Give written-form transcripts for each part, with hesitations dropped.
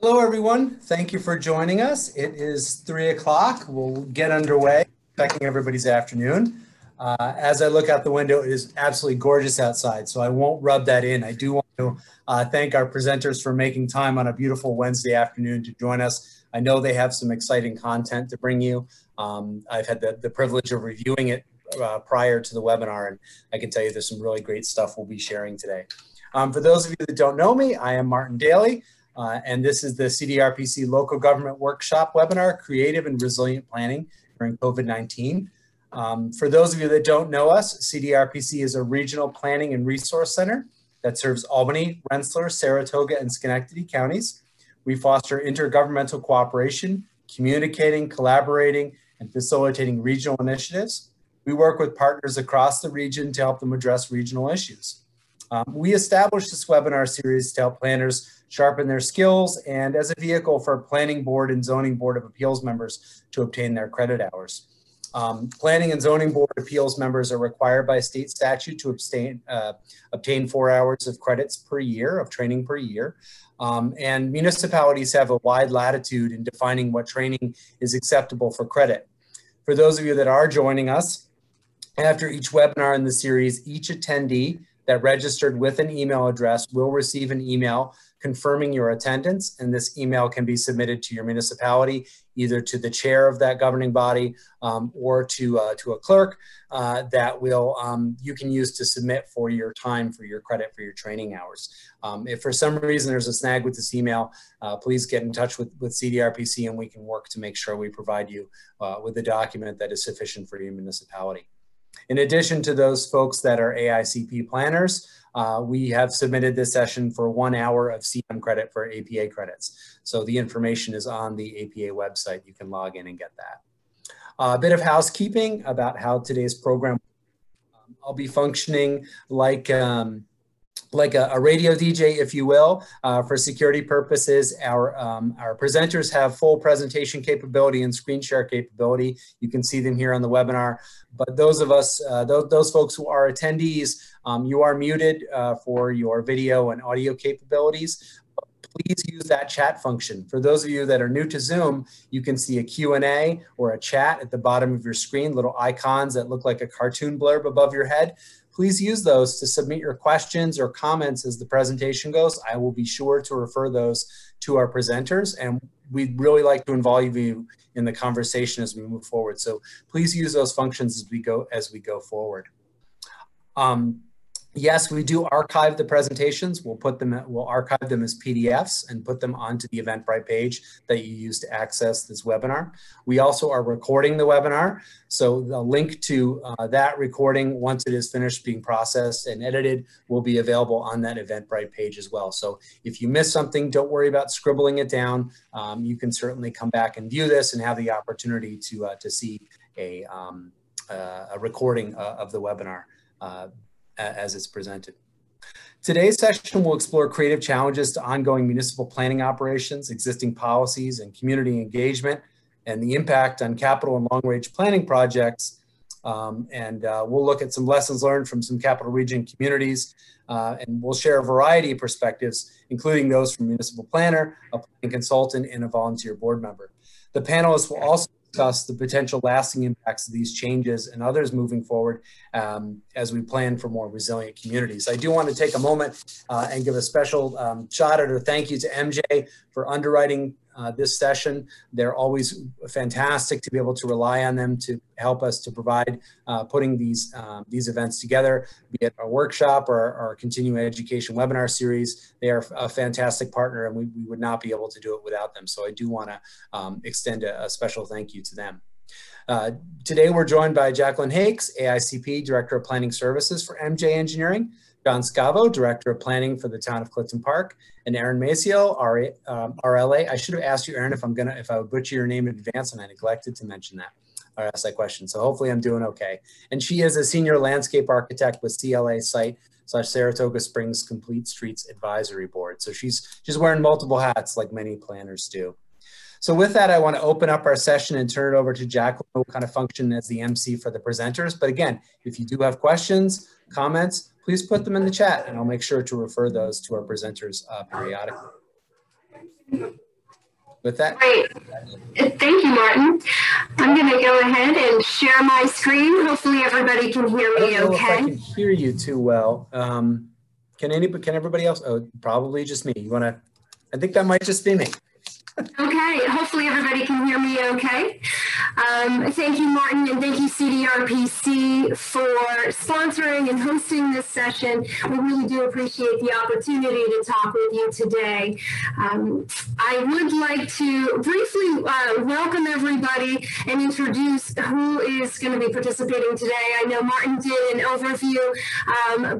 Hello, everyone. Thank you for joining us. It is 3 o'clock. We'll get underway, checking everybody's afternoon. As I look out the window, it is absolutely gorgeous outside, so I won't rub that in. I do want to thank our presenters for making time on a beautiful Wednesday afternoon to join us. I know they have some exciting content to bring you. I've had the privilege of reviewing it prior to the webinar, and I can tell you there's some really great stuff we'll be sharing today. For those of you that don't know me, I am Martin Daly. And this is the CDRPC Local Government Workshop webinar, Creative and Resilient Planning during COVID-19. For those of you that don't know us, CDRPC is a regional planning and resource center that serves Albany, Rensselaer, Saratoga, and Schenectady counties. We foster intergovernmental cooperation, communicating, collaborating, and facilitating regional initiatives. We work with partners across the region to help them address regional issues. We established this webinar series to help planners sharpen their skills and as a vehicle for Planning Board and Zoning Board of Appeals members to obtain their credit hours. Planning and Zoning Board Appeals members are required by state statute to obtain 4 hours of credits per year, of training per year. And municipalities have a wide latitude in defining what training is acceptable for credit. For those of you that are joining us, after each webinar in the series, each attendee that registered with an email address will receive an email confirming your attendance, and this email can be submitted to your municipality, either to the chair of that governing body or to a clerk that will you can use to submit for your time, for your credit, for your training hours. If for some reason there's a snag with this email, please get in touch with CDRPC, and we can work to make sure we provide you with a document that is sufficient for your municipality. In addition to those folks that are AICP planners, we have submitted this session for 1 hour of CM credit for APA credits. So the information is on the APA website. You can log in and get that. A bit of housekeeping about how today's program. I'll be functioning like a radio DJ, if you will. For security purposes, our presenters have full presentation capability and screen share capability. You can see them here on the webinar. But those of us, those folks who are attendees, you are muted for your video and audio capabilities. Please use that chat function. For those of you that are new to Zoom, you can see a Q&A or a chat at the bottom of your screen, little icons that look like a cartoon blurb above your head. Please use those to submit your questions or comments as the presentation goes. I will be sure to refer those to our presenters, and we'd really like to involve you in the conversation as we move forward. So please use those functions as we go forward. Yes, we do archive the presentations. We'll archive them as PDFs and put them onto the Eventbrite page that you use to access this webinar. We also are recording the webinar. So the link to that recording, once it is finished being processed and edited, will be available on that Eventbrite page as well. So if you miss something, don't worry about scribbling it down. You can certainly come back and view this and have the opportunity to see a recording of the webinar as it's presented. Today's session will explore creative challenges to ongoing municipal planning operations, existing policies and community engagement, and the impact on capital and long-range planning projects. We'll look at some lessons learned from some capital region communities, and we'll share a variety of perspectives, including those from a municipal planner, a planning consultant, and a volunteer board member. The panelists will also discuss the potential lasting impacts of these changes and others moving forward as we plan for more resilient communities. I do want to take a moment and give a special shout out or thank you to MJ for underwriting this session. They're always fantastic to be able to rely on them to help us to provide putting these events together, be it a workshop or our continuing education webinar series. They are a fantastic partner, and we would not be able to do it without them. So I do want to extend a special thank you to them. Today we're joined by Jacqueline Hakes, AICP Director of Planning Services for MJ Engineering, John Scavo, Director of Planning for the Town of Clifton Park, and Erin Maciel, RLA. I should have asked you, Erin, if I would butcher your name in advance, and I neglected to mention that or ask that question. So hopefully I'm doing okay. And she is a senior landscape architect with CLA site/Saratoga Springs Complete Streets Advisory Board. So she's wearing multiple hats, like many planners do. So with that, I want to open up our session and turn it over to Jacqueline, who will kind of function as the MC for the presenters. But again, if you do have questions, comments, please put them in the chat, and I'll make sure to refer those to our presenters periodically. with that. Great. Thank you, Martin. I'm going to go ahead and share my screen. Hopefully everybody can hear me. I don't know if I can hear you too well. Can everybody else? Oh, probably just me. You want to, I think that might just be me. Okay, hopefully everybody can hear me okay. Thank you, Martin, and thank you, CDRPC, for sponsoring and hosting this session. We really do appreciate the opportunity to talk with you today. I would like to briefly welcome everybody and introduce who is going to be participating today. I know Martin did an overview,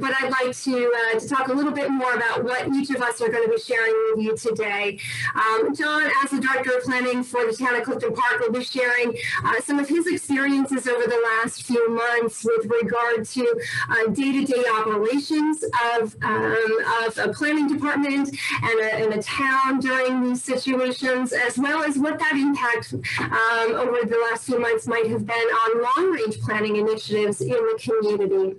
but I'd like to talk a little bit more about what each of us are going to be sharing with you today. John, as the Director of Planning for the Town of Clifton Park, will be sharing some of his experiences over the last few months with regard to day-to-day operations of a planning department and a town during these situations, as well as what that impact over the last few months might have been on long-range planning initiatives in the community.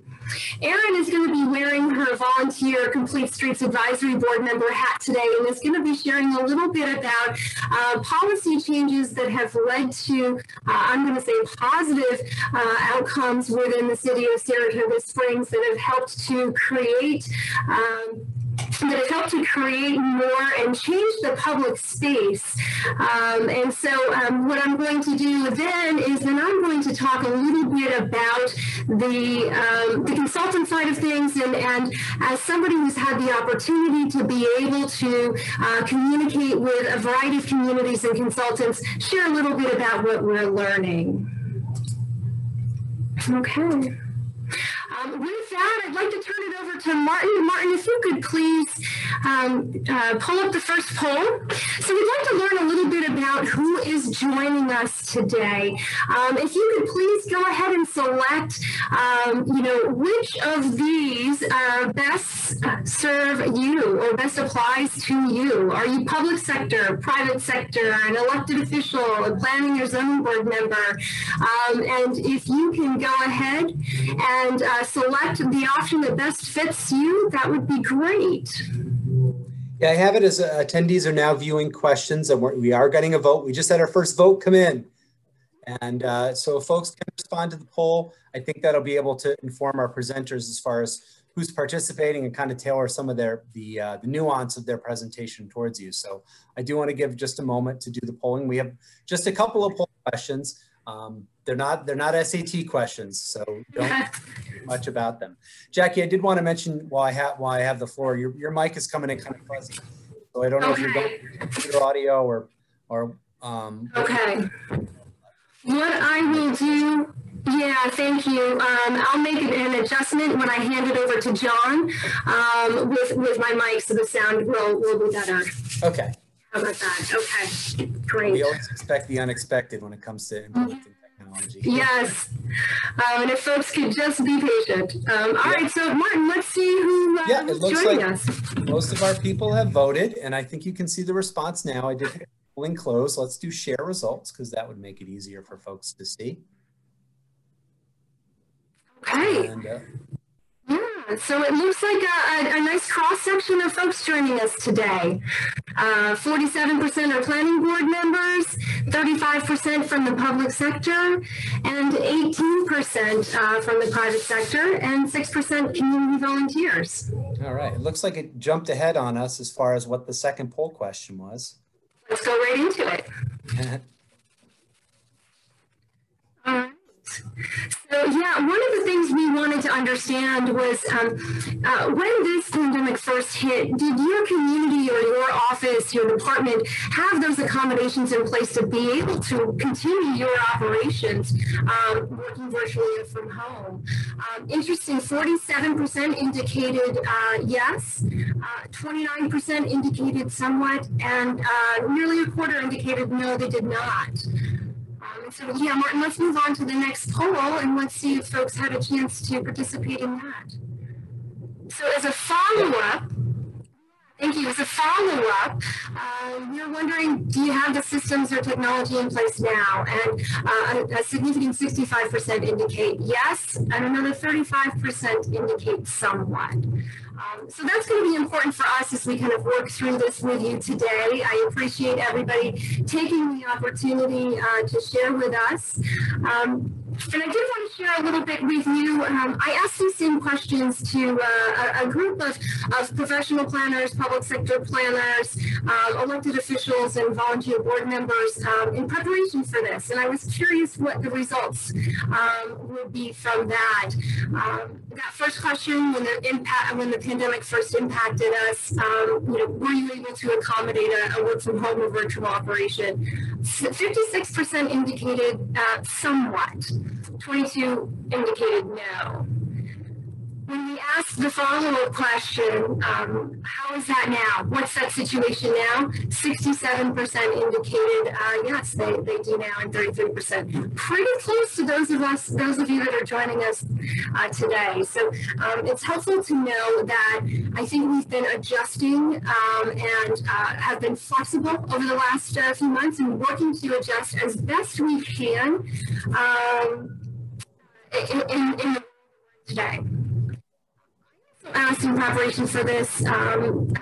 Erin is going to be wearing her volunteer Complete Streets Advisory Board member hat today and is going to be sharing a little bit about policy changes that have led to, I'm going to say, positive outcomes within the city of Saratoga Springs that have helped to create more and change the public space. And so what I'm going to do then is then I'm going to talk a little bit about the consultant side of things, and as somebody who's had the opportunity to be able to communicate with a variety of communities and consultants, share a little bit about what we're learning. Okay. With that, I'd like to turn it over to Martin. Martin, if you could please pull up the first poll. So we'd like to learn a little bit about who is joining us today. If you could please go ahead and select, you know, which of these best serve you or best applies to you. Are you public sector, private sector, an elected official, a planning or zoning board member? And if you can go ahead and select the option that best fits you, that would be great. Yeah, I have it as attendees are now viewing questions, and we are getting a vote. We just had our first vote come in. And so if folks can respond to the poll, I think that'll be able to inform our presenters as far as who's participating and kind of tailor some of their, the nuance of their presentation towards you. So I do want to give just a moment to do the polling. We have just a couple of poll questions. They're not SAT questions, so don't know much about them. Jackie, I did want to mention while I have the floor, your mic is coming in kind of fuzzy, so I don't know if you're going to your audio or. Okay. What I will do. Yeah, thank you. I'll make an adjustment when I hand it over to John with my mic, so the sound will be better. Okay. How about that? Okay, great. We always expect the unexpected when it comes to implementing technology. Yes, and if folks could just be patient. All right, so Martin, let's see who is joining us. Most of our people have voted, and I think you can see the response now. I did polling close. Let's do share results, because that would make it easier for folks to see. Okay. And, so it looks like a nice cross-section of folks joining us today. 47% are planning board members, 35% from the public sector, and 18% from the private sector, and 6% community volunteers. All right. It looks like it jumped ahead on us as far as what the second poll question was. Let's go right into it. All right. So yeah, one of the things we wanted to understand was when this pandemic first hit, did your community or your office, your department, have those accommodations in place to be able to continue your operations working virtually from home? Interesting, 47% indicated yes, 29% indicated somewhat, and nearly a quarter indicated no, they did not. So yeah, Martin, let's move on to the next poll and let's see if folks had a chance to participate in that. So as a follow-up, Thank you. As a follow-up, we're wondering, do you have the systems or technology in place now? And a significant 65% indicate yes, and another 35% indicate somewhat. So that's going to be important for us as we kind of work through this with you today. I appreciate everybody taking the opportunity to share with us. And I did want to share a little bit with you. I asked these same questions to a group of professional planners, public sector planners, elected officials, and volunteer board members in preparation for this. And I was curious what the results would be from that. That first question, when the pandemic first impacted us, were you able to accommodate a work from home or virtual operation? 56% indicated somewhat. 22 indicated no. When we asked the follow-up question, how is that now? What's that situation now? 67% indicated yes, they do now, and 33%. Pretty close to those of you that are joining us today. So it's helpful to know that I think we've been adjusting and have been flexible over the last few months and working to adjust as best we can in the today. In preparation for this, what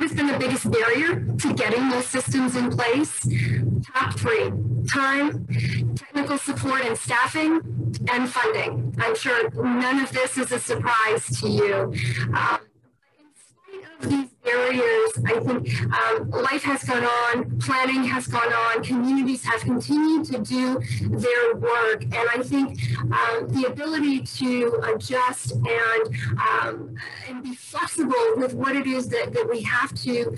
has been the biggest barrier to getting those systems in place? Top three: time, technical support and staffing, and funding. I'm sure none of this is a surprise to you. In spite of these barriers, I think life has gone on, planning has gone on, communities have continued to do their work, and I think the ability to adjust and be flexible with what it is that we have to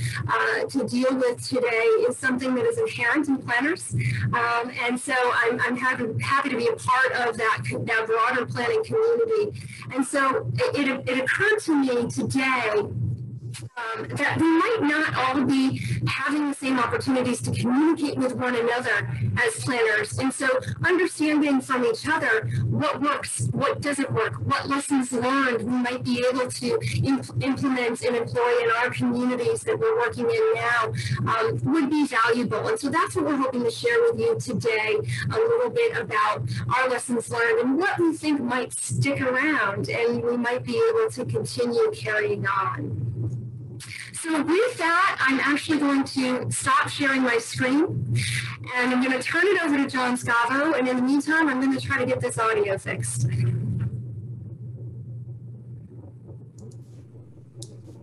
deal with today is something that is inherent in planners, and so I'm happy to be a part of that broader planning community. And so it occurred to me today that we might not all be having the same opportunities to communicate with one another as planners. And so understanding from each other what works, what doesn't work, what lessons learned we might be able to implement and employ in our communities that we're working in now would be valuable. And so that's what we're hoping to share with you today, a little bit about our lessons learned and what we think might stick around and we might be able to continue carrying on. So with that, I'm actually going to stop sharing my screen, and I'm going to turn it over to John Scavo, and in the meantime, I'm going to try to get this audio fixed.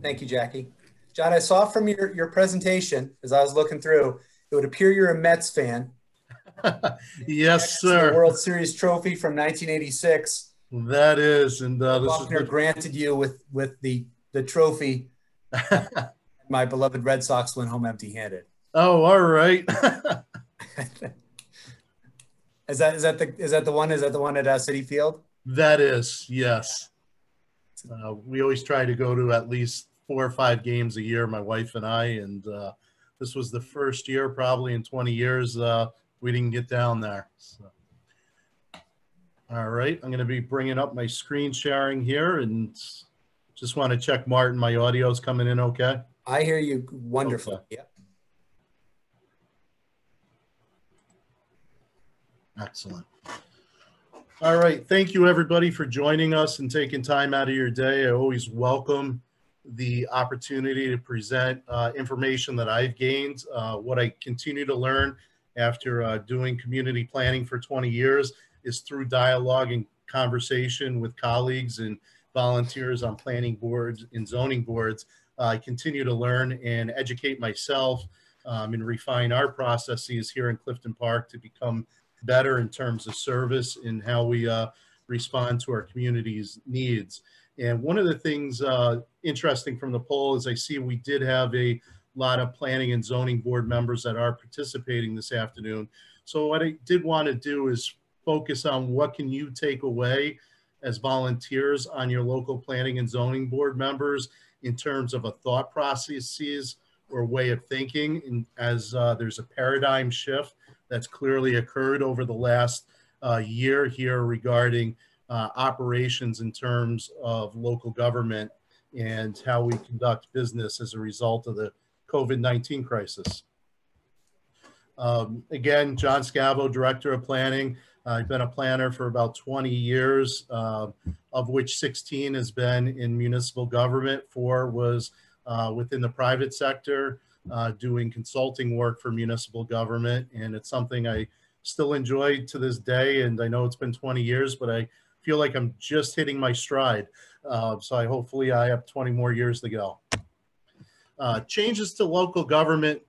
Thank you, Jackie. John, I saw from your presentation, as I was looking through, it would appear you're a Mets fan. Yes, sir. The World Series trophy from 1986. That is, and Buckner granted you with the trophy. My beloved Red Sox went home empty-handed. Oh, all right. Is that the one at Citi Field? That is, yes. We always try to go to at least 4 or 5 games a year, my wife and I, and this was the first year, probably in 20 years, we didn't get down there. So. All right, I'm going to be bringing up my screen sharing here, and just want to check, Martin, my audio's coming in okay? I hear you wonderful. Okay. Yep. Excellent. All right, thank you everybody for joining us and taking time out of your day. I always welcome the opportunity to present information that I've gained, what I continue to learn after doing community planning for 20 years is through dialogue and conversation with colleagues and volunteers on planning boards and zoning boards. I continue to learn and educate myself and refine our processes here in Clifton Park to become better in terms of service and how we respond to our community's needs. And one of the things interesting from the poll is I see we did have a lot of planning and zoning board members that are participating this afternoon. So what I did want to do is focus on what can you take away as volunteers on your local planning and zoning board members in terms of a thought processes or way of thinking, and as there's a paradigm shift that's clearly occurred over the last year here regarding operations in terms of local government and how we conduct business as a result of the COVID-19 crisis. Again, John Scavo, Director of Planning. I've been a planner for about 20 years, of which 16 has been in municipal government, 4 was within the private sector, doing consulting work for municipal government. And it's something I still enjoy to this day. And I know it's been 20 years, but I feel like I'm just hitting my stride. So hopefully I have 20 more years to go. Changes to local government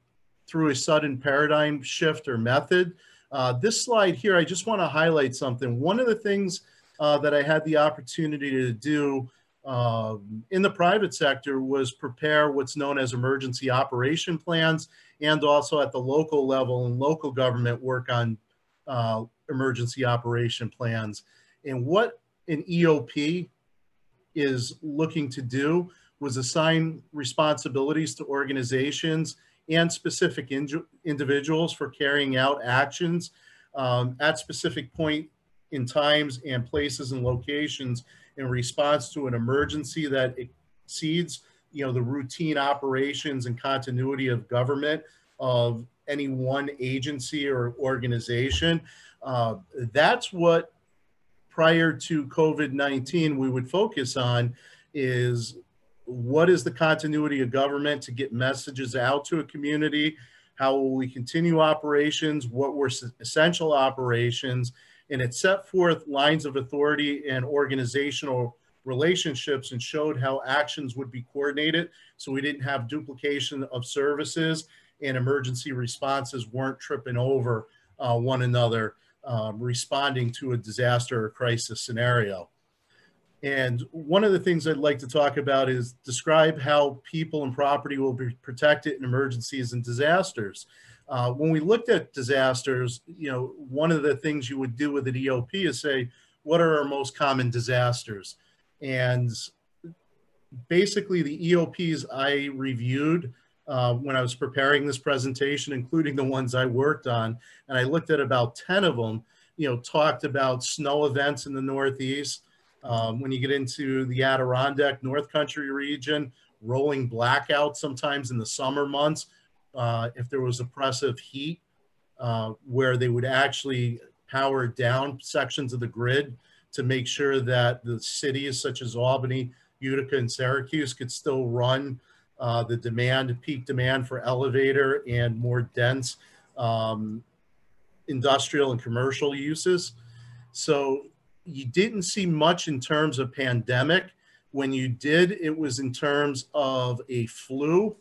through a sudden paradigm shift or method. This slide here, I just want to highlight something. One of the things that I had the opportunity to do in the private sector was prepare what's known as emergency operation plans, and also at the local level and local government work on emergency operation plans. And what an EOP is looking to do was assign responsibilities to organizations and specific individuals for carrying out actions at specific point in times and places and locations in response to an emergency that exceeds, the routine operations and continuity of government of any one agency or organization. That's what, prior to COVID-19, we would focus on, is what is the continuity of government to get messages out to a community? How will we continue operations? What were essential operations? And it set forth lines of authority and organizational relationships and showed how actions would be coordinated, so we didn't have duplication of services and emergency responses weren't tripping over one another responding to a disaster or crisis scenario. And one of the things I'd like to talk about is describe how people and property will be protected in emergencies and disasters. When we looked at disasters, one of the things you would do with an EOP is say, what are our most common disasters? And basically the EOPs I reviewed when I was preparing this presentation, including the ones I worked on, and I looked at about 10 of them, talked about snow events in the Northeast. When you get into the Adirondack, North Country region, rolling blackouts sometimes in the summer months, if there was oppressive heat, where they would actually power down sections of the grid to make sure that the cities such as Albany, Utica, and Syracuse could still run the demand, peak demand for elevator and more dense industrial and commercial uses. So you didn't see much in terms of pandemic. When you did, it was in terms of a flu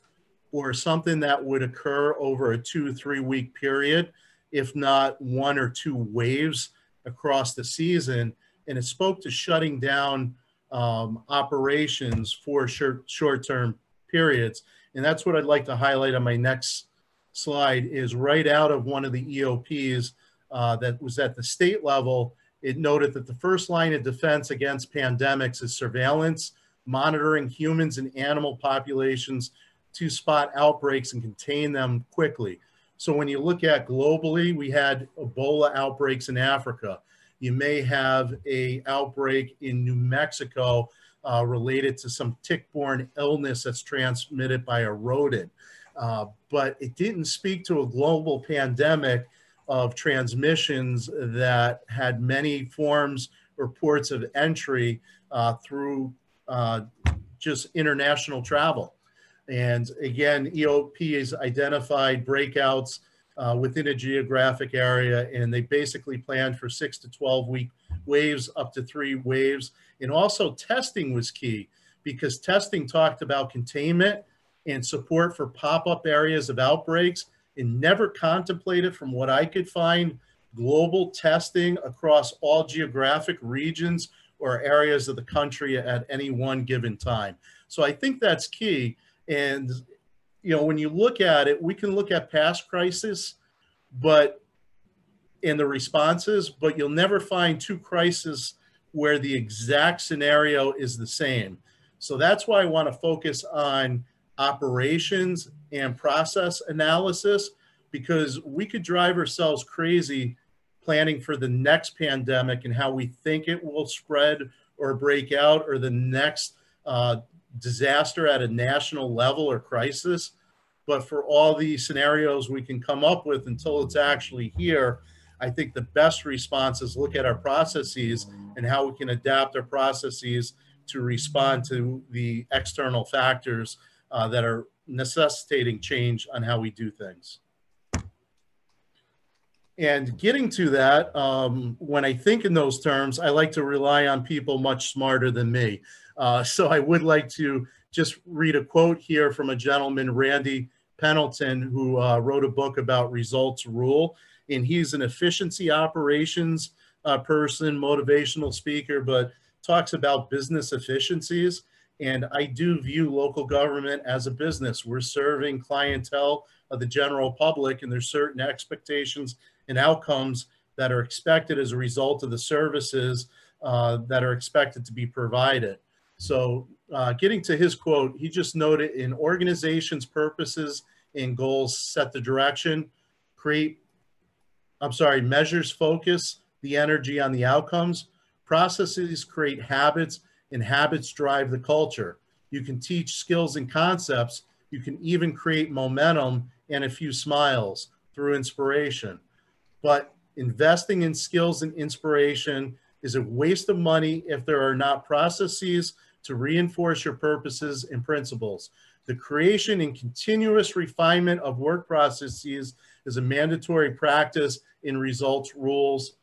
or something that would occur over a 2-3 week period, if not 1 or 2 waves across the season. And it spoke to shutting down operations for short-term periods. And that's what I'd like to highlight on my next slide, is right out of one of the EOPs that was at the state level. It noted that the first line of defense against pandemics is surveillance, monitoring humans and animal populations to spot outbreaks and contain them quickly. So when you look at globally, we had Ebola outbreaks in Africa. You may have an outbreak in New Mexico related to some tick-borne illness that's transmitted by a rodent. But it didn't speak to a global pandemic of transmissions that had many forms or ports of entry through just international travel. And again, EOP has identified breakouts within a geographic area, and they basically planned for 6 to 12 week waves, up to 3 waves. And also testing was key, because testing talked about containment and support for pop-up areas of outbreaks, and never contemplated, from what I could find, global testing across all geographic regions or areas of the country at any one given time. So I think that's key. And, when you look at it, we can look at past crises, and the responses, but you'll never find 2 crises where the exact scenario is the same. So that's why I want to focus on operations and process analysis, because we could drive ourselves crazy planning for the next pandemic and how we think it will spread or break out, or the next disaster at a national level or crisis, but for all the scenarios we can come up with until it's actually here, I think the best response is look at our processes and how we can adapt our processes to respond to the external factors that are necessitating change on how we do things. And getting to that, when I think in those terms, I like to rely on people much smarter than me. So I would like to just read a quote here from a gentleman, Randy Pendleton, who wrote a book about results rule. And he's an efficiency operations person, motivational speaker, but talks about business efficiencies. And I do view local government as a business. We're serving clientele of the general public, and there's certain expectations and outcomes that are expected as a result of the services that are expected to be provided. So getting to his quote, he just noted, in organizations, purposes and goals set the direction, measures focus the energy on the outcomes, processes create habits, and habits drive the culture. You can teach skills and concepts, you can even create momentum and a few smiles through inspiration. But investing in skills and inspiration is a waste of money if there are not processes to reinforce your purposes and principles. The creation and continuous refinement of work processes is a mandatory practice in results rules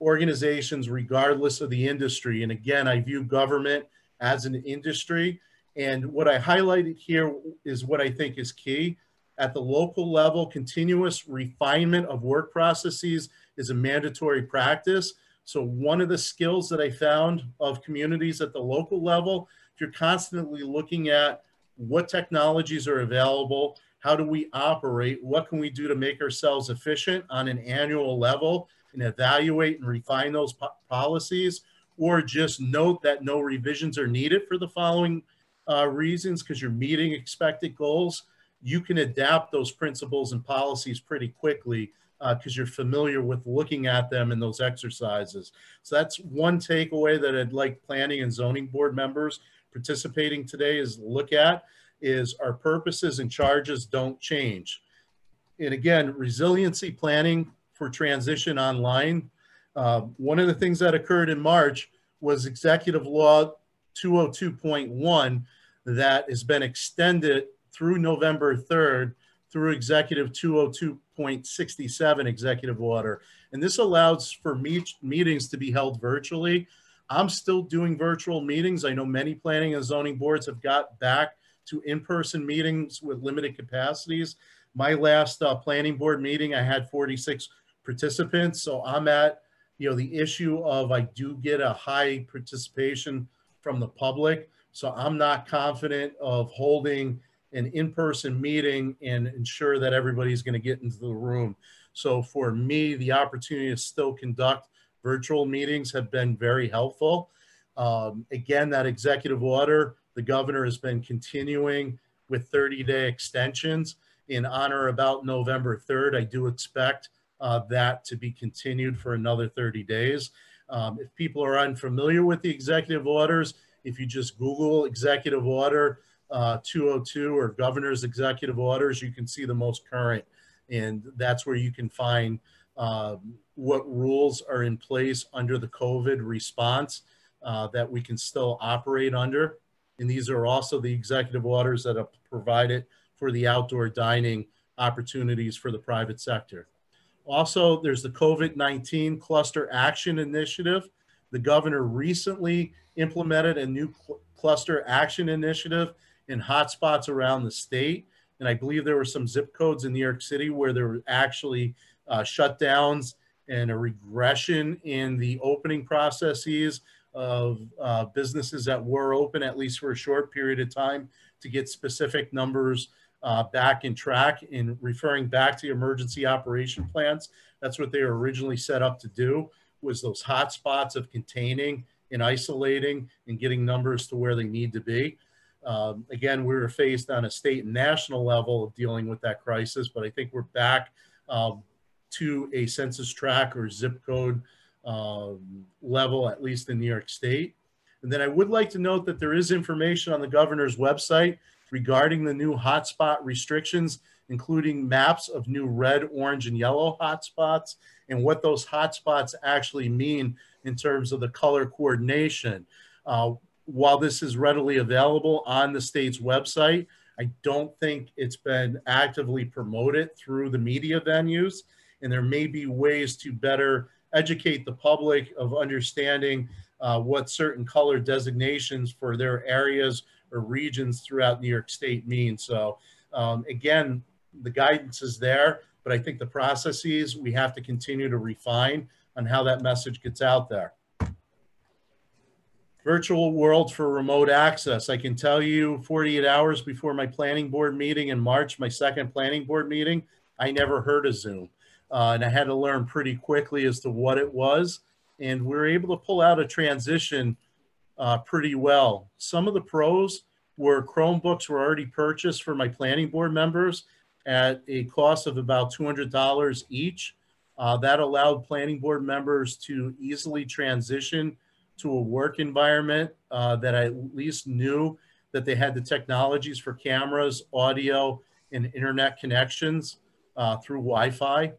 organizations, regardless of the industry. And again, I view government as an industry. And what I highlighted here is what I think is key. At the local level, continuous refinement of work processes is a mandatory practice. So one of the skills that I found of communities at the local level, if you're constantly looking at what technologies are available, how do we operate, what can we do to make ourselves efficient on an annual level and evaluate and refine those policies, or just note that no revisions are needed for the following reasons, because you're meeting expected goals, you can adapt those principles and policies pretty quickly because you're familiar with looking at them in those exercises. So that's one takeaway that I'd like planning and zoning board members participating today is look at, is our purposes and charges don't change. And again, resiliency planning for transition online. One of the things that occurred in March was Executive Law 202.1 that has been extended through November 3rd through Executive 202.67 Executive Order. And this allows for meetings to be held virtually. I'm still doing virtual meetings. I know many planning and zoning boards have got back to in-person meetings with limited capacities. My last planning board meeting, I had 46 participants. So I'm at, the issue of I do get a high participation from the public. So I'm not confident of holding an in-person meeting and ensure that everybody's going to get into the room. So for me, the opportunity to still conduct virtual meetings have been very helpful. Again, that executive order, the governor has been continuing with 30-day extensions in honor about November 3rd. I do expect that to be continued for another 30 days. If people are unfamiliar with the executive orders, if you just Google Executive Order 202 or Governor's Executive Orders, you can see the most current. And that's where you can find what rules are in place under the COVID response that we can still operate under. And these are also the executive orders that are provided for the outdoor dining opportunities for the private sector. Also, there's the COVID-19 Cluster Action Initiative. The governor recently implemented a new Cluster Action Initiative in hotspots around the state. And I believe there were some zip codes in New York City where there were actually shutdowns and a regression in the opening processes of businesses that were open, at least for a short period of time, to get specific numbers back in track in referring back to emergency operation plans. That's what they were originally set up to do, was those hot spots of containing and isolating and getting numbers to where they need to be. Again, we were faced on a state and national level of dealing with that crisis, but I think we're back to a census tract or zip code level, at least in New York State. And then I would like to note that there is information on the governor's website regarding the new hotspot restrictions, including maps of new red, orange, and yellow hotspots and what those hotspots actually mean in terms of the color coordination. While this is readily available on the state's website, I don't think it's been actively promoted through the media venues, and there may be ways to better educate the public of understanding what certain color designations for their areas or regions throughout New York State mean. So again, the guidance is there, but I think the processes we have to continue to refine on how that message gets out there. Virtual world for remote access. I can tell you 48 hours before my planning board meeting in March, my second planning board meeting, I never heard of Zoom. And I had to learn pretty quickly as to what it was. And we were able to pull out a transition pretty well. Some of the pros were Chromebooks were already purchased for my planning board members at a cost of about $200 each. That allowed planning board members to easily transition to a work environment that I at least knew that they had the technologies for cameras, audio, and internet connections through Wi-Fi.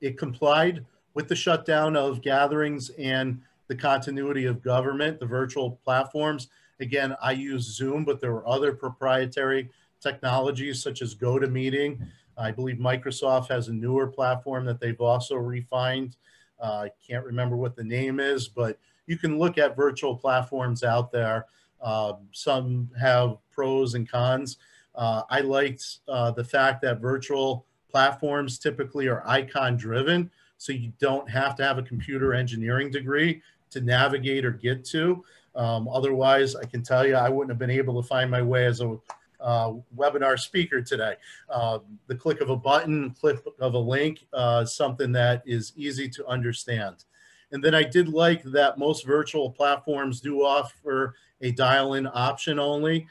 It complied with the shutdown of gatherings and the continuity of government, the virtual platforms. Again, I use Zoom, but there were other proprietary technologies such as GoToMeeting. I believe Microsoft has a newer platform that they've also refined. I can't remember what the name is, but you can look at virtual platforms out there. Some have pros and cons. I liked the fact that virtual platforms typically are icon driven, so you don't have to have a computer engineering degree to navigate or get to. Otherwise, I can tell you I wouldn't have been able to find my way as a webinar speaker today. The click of a button, click of a link, something that is easy to understand. And then I did like that most virtual platforms do offer a dial-in option only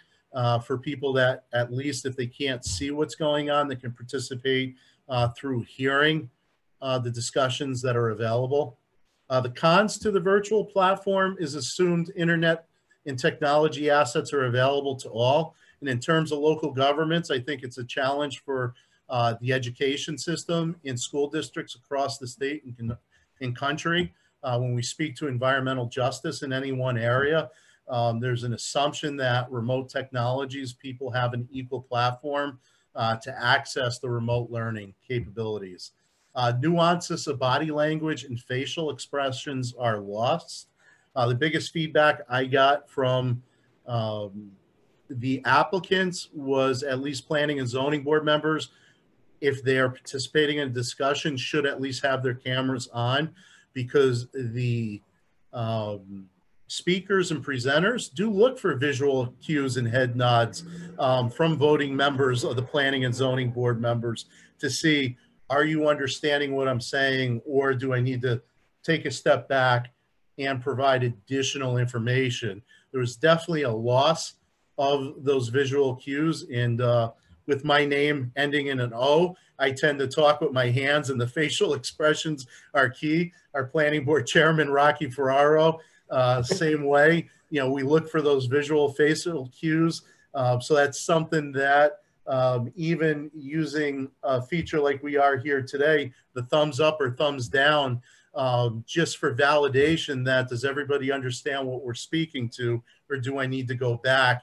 for people that, at least if they can't see what's going on, they can participate through hearing the discussions that are available. The cons to the virtual platform is assumed internet and technology assets are available to all. And in terms of local governments, I think it's a challenge for the education system in school districts across the state and in country. When we speak to environmental justice in any one area, there's an assumption that remote technologies, people have an equal platform to access the remote learning capabilities. Nuances of body language and facial expressions are lost. The biggest feedback I got from the applicants was at least planning and zoning board members, if they are participating in a discussion, should at least have their cameras on, because the speakers and presenters do look for visual cues and head nods from voting members of the planning and zoning board members to see, are you understanding what I'm saying, or do I need to take a step back and provide additional information? There was definitely a loss of those visual cues, and with my name ending in an O, I tend to talk with my hands, and the facial expressions are key. Our planning board chairman, Rocky Ferraro, same way. You know, we look for those visual facial cues. So that's something that even using a feature like we are here today, the thumbs up or thumbs down, just for validation that does everybody understand what we're speaking to, or do I need to go back,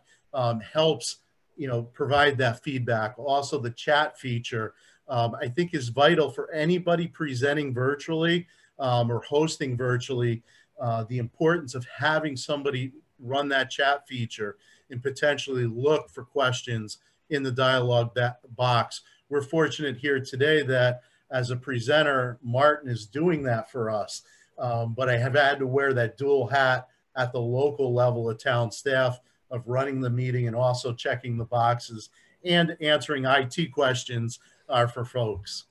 helps, you know, provide that feedback. Also the chat feature, I think is vital for anybody presenting virtually or hosting virtually, the importance of having somebody run that chat feature and potentially look for questions in the dialogue box. We're fortunate here today that as a presenter, Martin is doing that for us, but I have had to wear that dual hat at the local level of town staff of running the meeting and also checking the boxes and answering IT questions for folks.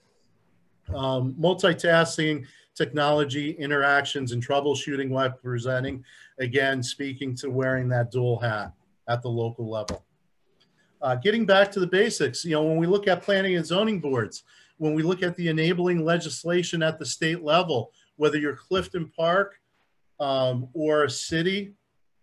Multitasking, technology, interactions, and troubleshooting while presenting. Again, speaking to wearing that dual hat at the local level. Getting back to the basics, you know, when we look at planning and zoning boards, when we look at the enabling legislation at the state level, whether you're Clifton Park or a city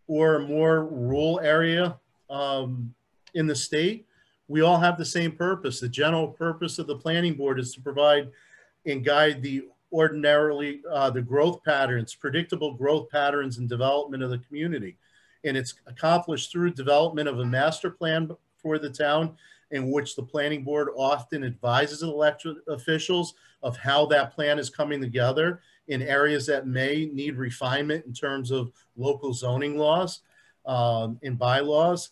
or a more rural area in the state, we all have the same purpose. The general purpose of the planning board is to provide and guide the growth patterns, predictable growth patterns and development of the community. And it's accomplished through development of a master plan for the town, in which the planning board often advises elected officials of how that plan is coming together in areas that may need refinement in terms of local zoning laws and bylaws.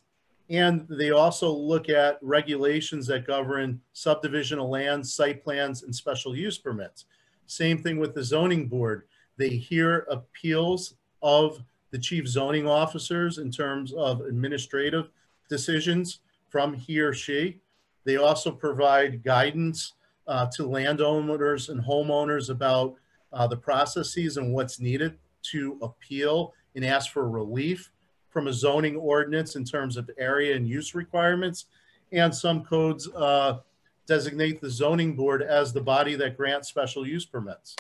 And they also look at regulations that govern subdivision of land, site plans, and special use permits. Same thing with the zoning board. They hear appeals of the chief zoning officers in terms of administrative decisions from he or she. They also provide guidance to landowners and homeowners about the processes and what's needed to appeal and ask for relief from a zoning ordinance in terms of area and use requirements. And some codes designate the zoning board as the body that grants special use permits.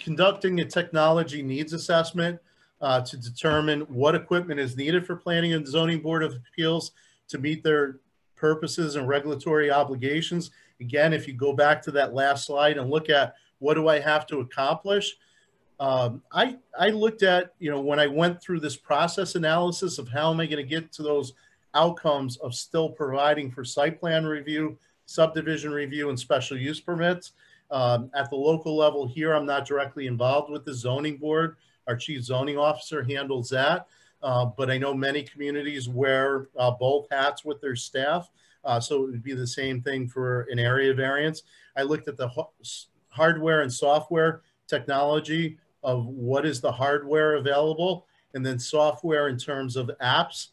Conducting a technology needs assessment to determine what equipment is needed for planning and zoning board of appeals to meet their purposes and regulatory obligations. Again, if you go back to that last slide and look at what do I have to accomplish, I looked at, when I went through this process analysis of how am I going to get to those outcomes of still providing for site plan review, subdivision review, and special use permits. At the local level here, I'm not directly involved with the zoning board. Our chief zoning officer handles that, but I know many communities wear both hats with their staff, so it would be the same thing for an area variance. I looked at the hardware and software technology of what is the hardware available, and then software in terms of apps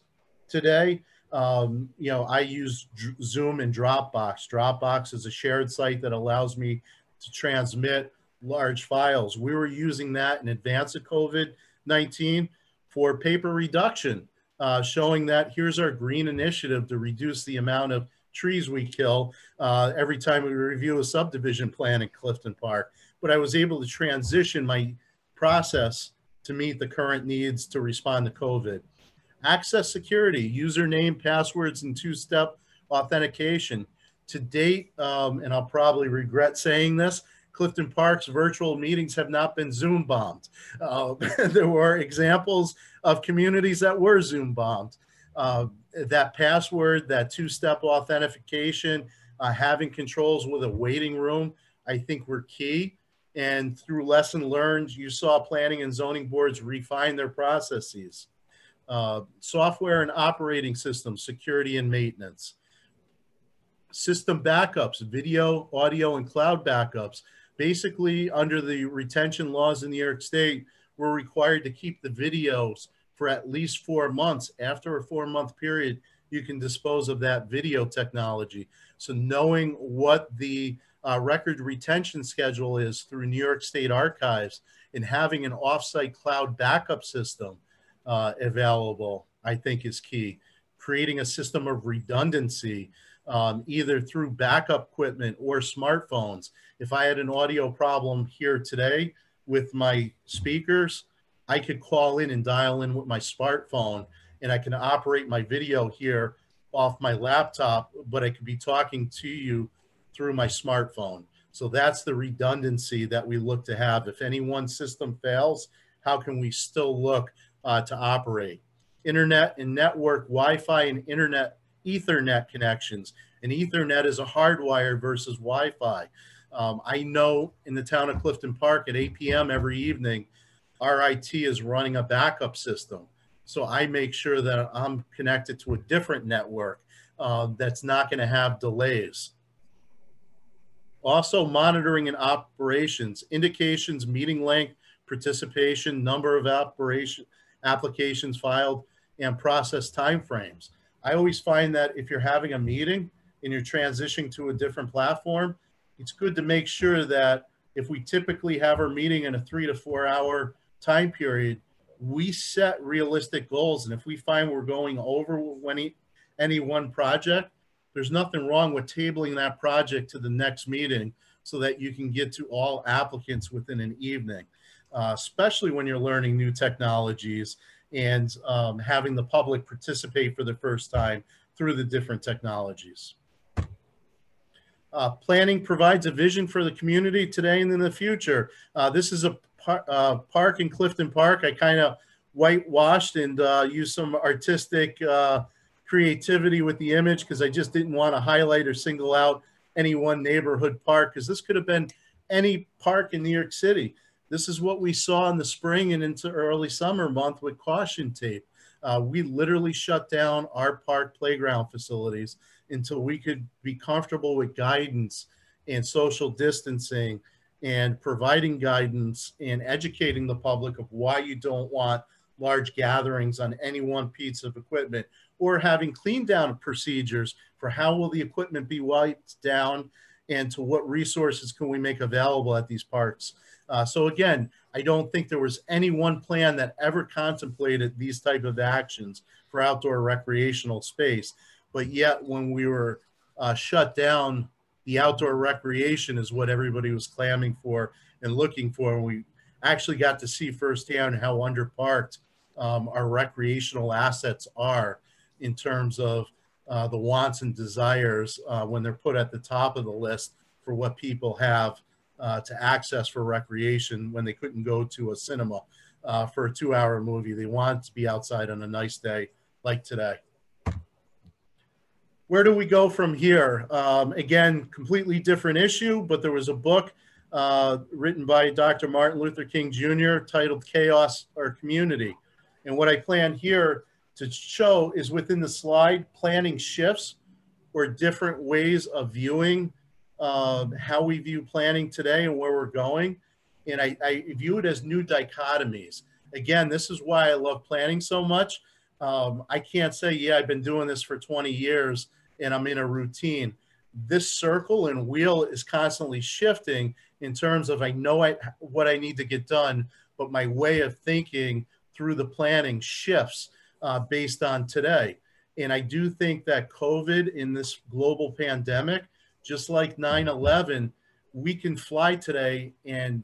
today. I use Zoom and Dropbox. Dropbox is a shared site that allows me to transmit large files. We were using that in advance of COVID-19 for paper reduction, showing that here's our green initiative to reduce the amount of trees we kill every time we review a subdivision plan in Clifton Park. But I was able to transition my process to meet the current needs to respond to COVID. Access security, username, passwords, and two-step authentication. To date, and I'll probably regret saying this, Clifton Park's virtual meetings have not been Zoom bombed. There were examples of communities that were Zoom bombed. That password, that two-step authentication, having controls with a waiting room, I think were key. And through lesson learned, you saw planning and zoning boards refine their processes. Software and operating systems, security and maintenance. System backups, video, audio, and cloud backups. Basically, under the retention laws in New York State, we're required to keep the videos for at least 4 months. After a 4-month period, you can dispose of that video technology. So knowing what the record retention schedule is through New York State Archives and having an offsite cloud backup system available, I think is key. Creating a system of redundancy, either through backup equipment or smartphones. If I had an audio problem here today with my speakers, I could call in and dial in with my smartphone, and I can operate my video here off my laptop, but I could be talking to you through my smartphone. So that's the redundancy that we look to have. If any one system fails, how can we still look to operate? Internet and network, Wi-Fi and internet, Ethernet connections. And Ethernet is a hardwired versus Wi-Fi. I know in the town of Clifton Park at 8 p.m. every evening, RIT is running a backup system. So I make sure that I'm connected to a different network that's not going to have delays. Also, monitoring and operations, indications, meeting length, participation, number of applications filed, and process timeframes. I always find that if you're having a meeting and you're transitioning to a different platform, it's good to make sure that if we typically have our meeting in a 3 to 4 hour time period, we set realistic goals. And if we find we're going over any one project, there's nothing wrong with tabling that project to the next meeting so that you can get to all applicants within an evening. especially when you're learning new technologies and having the public participate for the first time through the different technologies. Planning provides a vision for the community today and in the future. This is a park in Clifton Park. I kind of whitewashed and used some artistic creativity with the image because I just didn't want to highlight or single out any one neighborhood park, because this could have been any park in New York City. This is what we saw in the spring and into early summer month with caution tape. We literally shut down our park playground facilities until we could be comfortable with guidance and social distancing and providing guidance and educating the public of why you don't want large gatherings on any one piece of equipment, or having clean down procedures for how will the equipment be wiped down and to what resources can we make available at these parks. So again, I don't think there was any one plan that ever contemplated these type of actions for outdoor recreational space. But yet when we were shut down, the outdoor recreation is what everybody was clamming for and looking for. And we actually got to see firsthand how underparked our recreational assets are in terms of the wants and desires when they're put at the top of the list for what people have to access for recreation when they couldn't go to a cinema for a 2-hour movie. They want to be outside on a nice day like today. Where do we go from here? Again, completely different issue, but there was a book written by Dr. Martin Luther King Jr. titled Chaos or Community. And what I plan here to show is within the slide, planning shifts or different ways of viewing how we view planning today and where we're going. And I view it as new dichotomies. Again, this is why I love planning so much. I can't say, yeah, I've been doing this for 20 years and I'm in a routine. This circle and wheel is constantly shifting in terms of I know what I need to get done, but my way of thinking through the planning shifts based on today. And I do think that COVID in this global pandemic, just like 9/11, we can fly today, and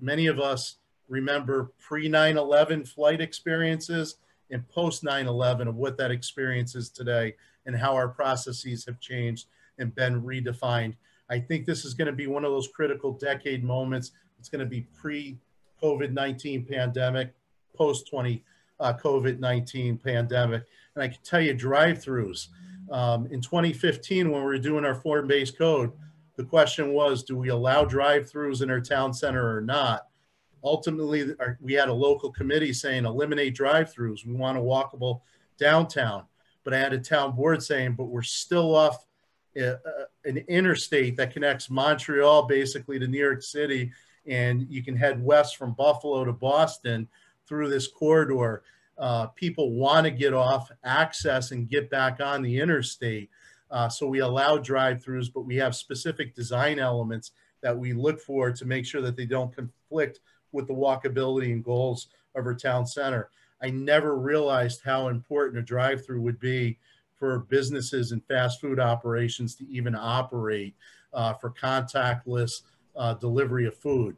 many of us remember pre-9/11 flight experiences and post 9/11 of what that experience is today and how our processes have changed and been redefined. I think this is going to be one of those critical decade moments. It's going to be pre-COVID-19 pandemic, post-20 COVID-19 pandemic. And I can tell you drive-throughs. In 2015, when we were doing our form-based code, the question was, do we allow drive-throughs in our town center or not? Ultimately, we had a local committee saying, eliminate drive-throughs. We want a walkable downtown. But I had a town board saying, but we're still off an interstate that connects Montreal basically to New York City. And you can head west from Buffalo to Boston through this corridor. People want to get off access and get back on the interstate. So we allow drive-throughs, but we have specific design elements that we look for to make sure that they don't conflict with the walkability and goals of our town center. I never realized how important a drive-through would be for businesses and fast food operations to even operate for contactless delivery of food.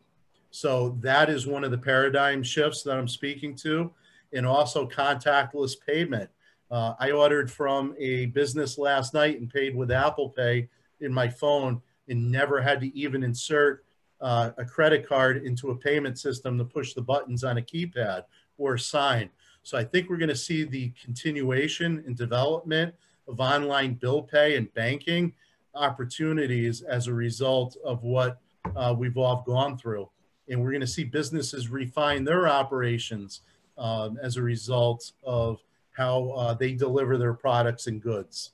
So that is one of the paradigm shifts that I'm speaking to, and also contactless payment. I ordered from a business last night and paid with Apple Pay in my phone and never had to even insert a credit card into a payment system to push the buttons on a keypad or sign. So I think we're going to see the continuation and development of online bill pay and banking opportunities as a result of what we've all gone through. And we're going to see businesses refine their operations as a result of how they deliver their products and goods.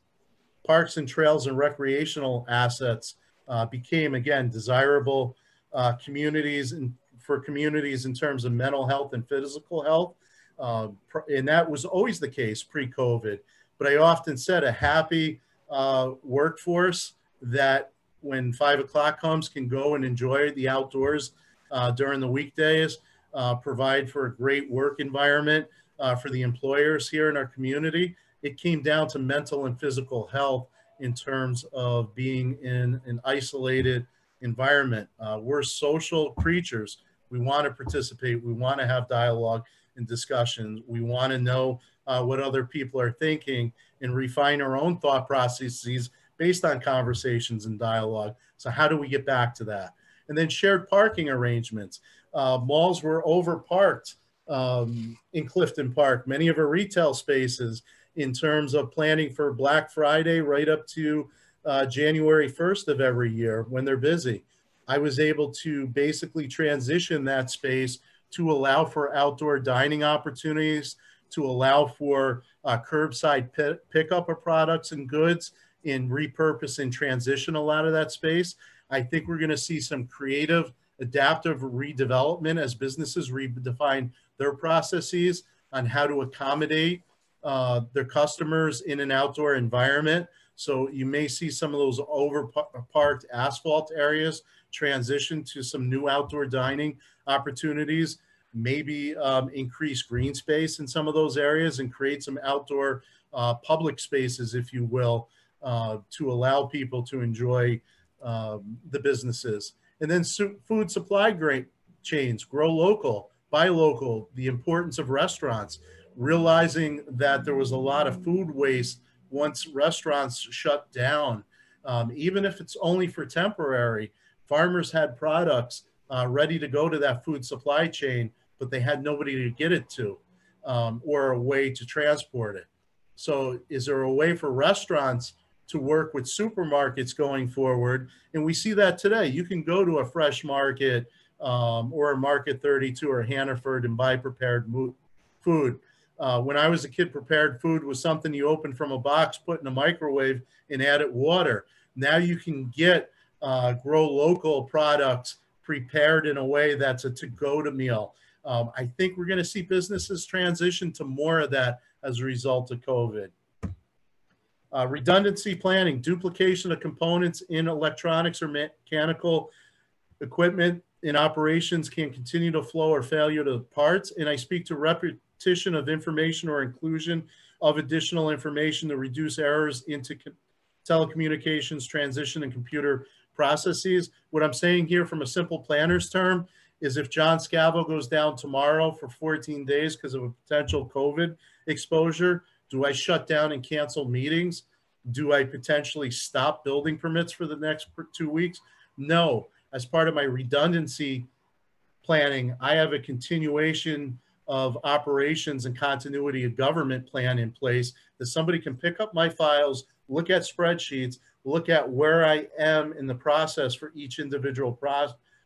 Parks and trails and recreational assets became, again, desirable communities and for communities in terms of mental health and physical health. And that was always the case pre-COVID. But I often said a happy workforce that when 5 o'clock comes can go and enjoy the outdoors during the weekdays, provide for a great work environment for the employers here in our community. It came down to mental and physical health in terms of being in an isolated environment. We're social creatures. We want to participate. We want to have dialogue and discussions. We want to know what other people are thinking and refine our own thought processes based on conversations and dialogue. So how do we get back to that? And then shared parking arrangements. Malls were overparked in Clifton Park, many of our retail spaces, in terms of planning for Black Friday right up to January 1st of every year when they're busy. I was able to basically transition that space to allow for outdoor dining opportunities, to allow for curbside pickup of products and goods, and repurpose and transition a lot of that space. I think we're going to see some creative, adaptive redevelopment as businesses redefine their processes on how to accommodate their customers in an outdoor environment. So you may see some of those over-parked asphalt areas transition to some new outdoor dining opportunities, maybe increase green space in some of those areas and create some outdoor public spaces, if you will, to allow people to enjoy the businesses. And then food supply chains, grow local, buy local, the importance of restaurants, realizing that there was a lot of food waste once restaurants shut down. Even if it's only for temporary, farmers had products ready to go to that food supply chain, but they had nobody to get it to or a way to transport it. So is there a way for restaurants to work with supermarkets going forward? And we see that today. You can go to a Fresh Market or a Market 32 or Hannaford and buy prepared food. When I was a kid, prepared food was something you opened from a box, put in a microwave, and added water. Now you can get grow local products prepared in a way that's a to-go to meal. I think we're going to see businesses transition to more of that as a result of COVID. Redundancy planning, duplication of components in electronics or mechanical equipment in operations can continue to flow or failure to parts. And I speak to repetition of information or inclusion of additional information to reduce errors into telecommunications, transition, and computer processes. What I'm saying here from a simple planner's term is if John Scavo goes down tomorrow for 14 days because of a potential COVID exposure, do I shut down and cancel meetings? Do I potentially stop building permits for the next 2 weeks? No. As part of my redundancy planning, I have a continuation of operations and continuity of government plan in place that somebody can pick up my files, look at spreadsheets, look at where I am in the process for each individual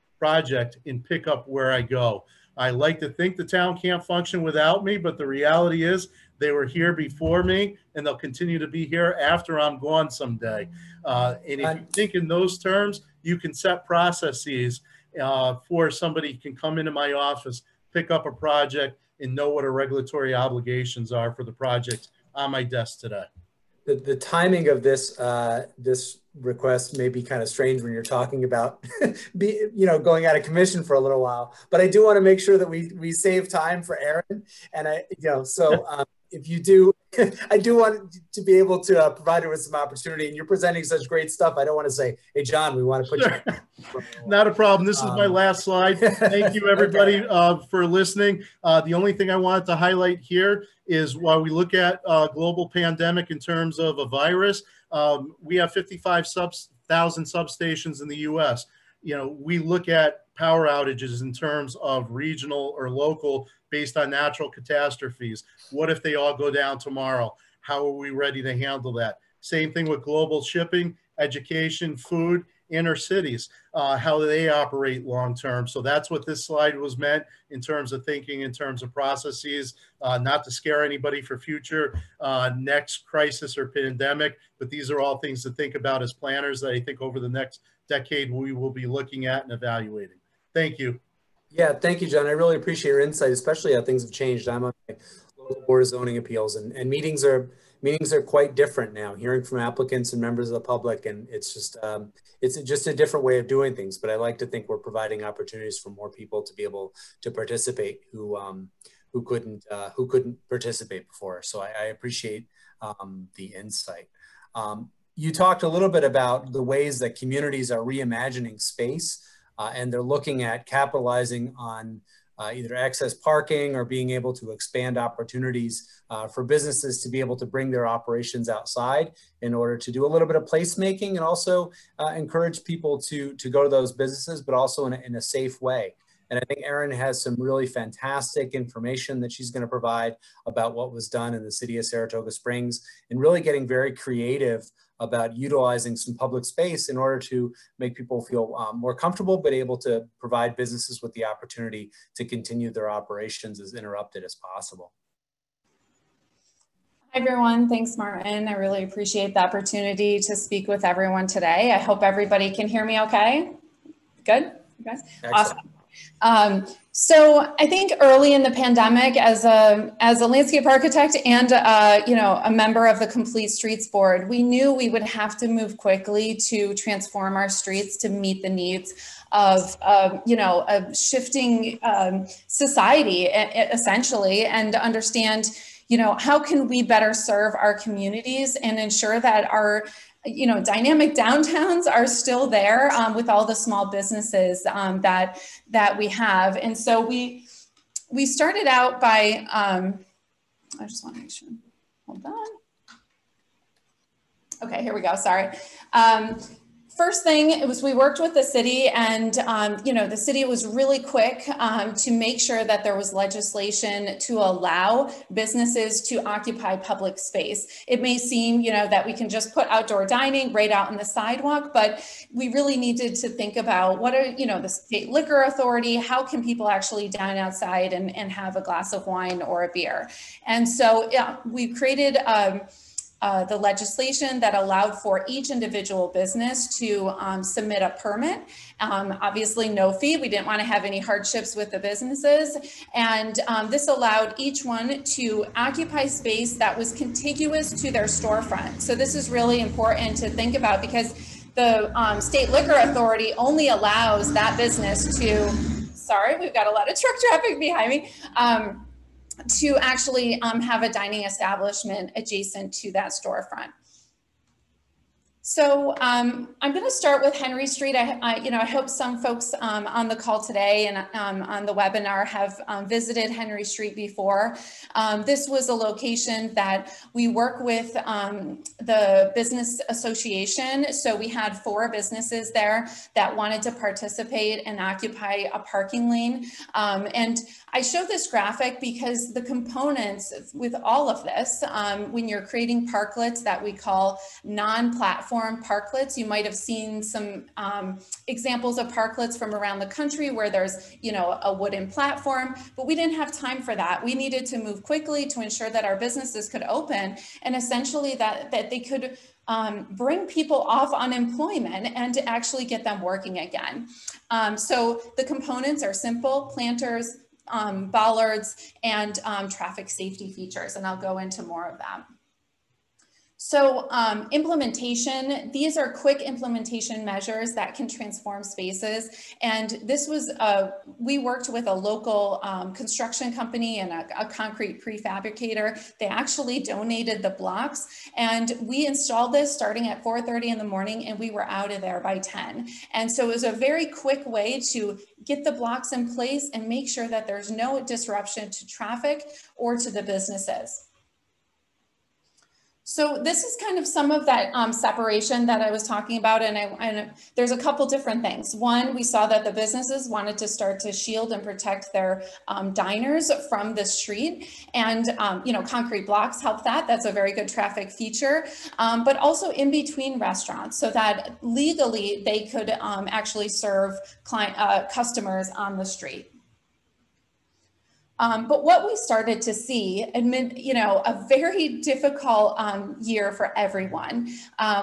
project and pick up where I go. I like to think the town can't function without me, but the reality is they were here before me and they'll continue to be here after I'm gone someday. And if you think in those terms, you can set processes for somebody can come into my office, pick up a project and know what our regulatory obligations are for the projects on my desk today. The timing of this this request may be kind of strange when you're talking about going out of commission for a little while, but I do want to make sure that we save time for Erin, and if you do, I do want to be able to provide her with some opportunity, and you're presenting such great stuff. I don't want to say, hey, John, we want to put sure. you. Not a problem. This is my last slide. Thank you, everybody, okay. For listening. The only thing I wanted to highlight here is while we look at global pandemic in terms of a virus, we have 55,000 substations in the U.S. You know, we look at power outages in terms of regional or local based on natural catastrophes. What if they all go down tomorrow? How are we ready to handle that? Same thing with global shipping, education, food, inner cities, how they operate long-term. So that's what this slide was meant in terms of thinking, in terms of processes, not to scare anybody for future next crisis or pandemic, but these are all things to think about as planners that I think over the next decade we will be looking at and evaluating. Thank you. Yeah, thank you, John. I really appreciate your insight, especially how things have changed. I'm on my local board of zoning appeals, and meetings are quite different now, hearing from applicants and members of the public, and it's just a different way of doing things. But I like to think we're providing opportunities for more people to be able to participate who couldn't participate before. So I appreciate the insight. You talked a little bit about the ways that communities are reimagining space. and they're looking at capitalizing on either excess parking or being able to expand opportunities for businesses to be able to bring their operations outside in order to do a little bit of placemaking and also encourage people to go to those businesses, but also in a safe way. And I think Erin has some really fantastic information that she's going to provide about what was done in the city of Saratoga Springs and really getting very creative about utilizing some public space in order to make people feel more comfortable, but able to provide businesses with the opportunity to continue their operations as uninterrupted as possible. Hi everyone, thanks Martin. I really appreciate the opportunity to speak with everyone today. I hope everybody can hear me okay. Good, you guys? Awesome. So I think early in the pandemic, as a landscape architect and a member of the Complete Streets Board, we knew we would have to move quickly to transform our streets to meet the needs of a shifting society essentially, and to understand how can we better serve our communities and ensure that our dynamic downtowns are still there with all the small businesses that we have. And so we started out by, I just want to make sure, hold on. Okay, here we go, sorry. First thing, it was we worked with the city, and the city was really quick to make sure that there was legislation to allow businesses to occupy public space. It may seem that we can just put outdoor dining right out on the sidewalk, but we really needed to think about what are the state liquor authority, how can people actually dine outside and have a glass of wine or a beer. And so yeah, we created the legislation that allowed for each individual business to submit a permit. Obviously no fee, we didn't want to have any hardships with the businesses. And this allowed each one to occupy space that was contiguous to their storefront. So this is really important to think about, because the state liquor authority only allows that business to, sorry, we've got a lot of truck traffic behind me, to actually have a dining establishment adjacent to that storefront. So I'm going to start with Henry Street. I hope some folks on the call today and on the webinar have visited Henry Street before. This was a location that we work with the business association. So we had 4 businesses there that wanted to participate and occupy a parking lane. And I show this graphic because the components with all of this, when you're creating parklets that we call non-platform parklets. You might have seen some examples of parklets from around the country where there's, a wooden platform, but we didn't have time for that. We needed to move quickly to ensure that our businesses could open and essentially that they could bring people off unemployment and to actually get them working again. So the components are simple: planters, bollards, and traffic safety features, and I'll go into more of that. So implementation, these are quick implementation measures that can transform spaces. And this was, we worked with a local construction company and a concrete prefabricator. They actually donated the blocks, and we installed this starting at 4:30 in the morning, and we were out of there by 10. And so it was a very quick way to get the blocks in place and make sure that there's no disruption to traffic or to the businesses. So this is kind of some of that separation that I was talking about, and there's a couple different things. One, we saw that the businesses wanted to start to shield and protect their diners from the street, and concrete blocks help that. That's a very good traffic feature, but also in between restaurants, so that legally they could actually serve customers on the street. But what we started to see, amid, a very difficult year for everyone,